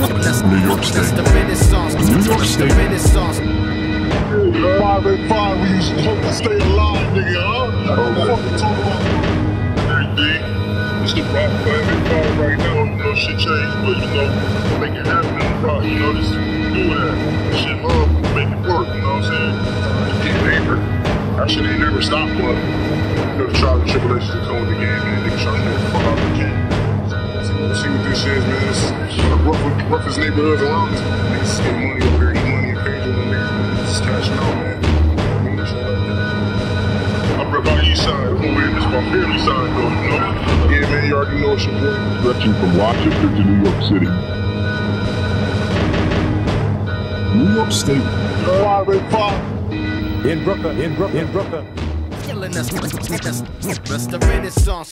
New York State. That's the Renaissance. New York State. Five, we used to hope to stay alive, nigga, huh? Fucking talk about it's the problem for everybody right now. You know, shit changed, but you know, make it happen. Bro, you know, just do that. Shit love, make it work, you know what I'm saying? That shit ain't never stopped, but you know, the trials and tribulations that come with the game, and niggas trying to get the fuck out of the game. See what this shit is, man. This is one of the roughest neighborhoods around. Niggas getting money over here, eating money and paying them niggas. It's cashing out, man. I'm rep out east side. This is my family side, though, you know? Yeah, man, you already know it's your boy. Stretching from Washington to New York City. New York State. In Brooklyn. Killing us. That's the Renaissance.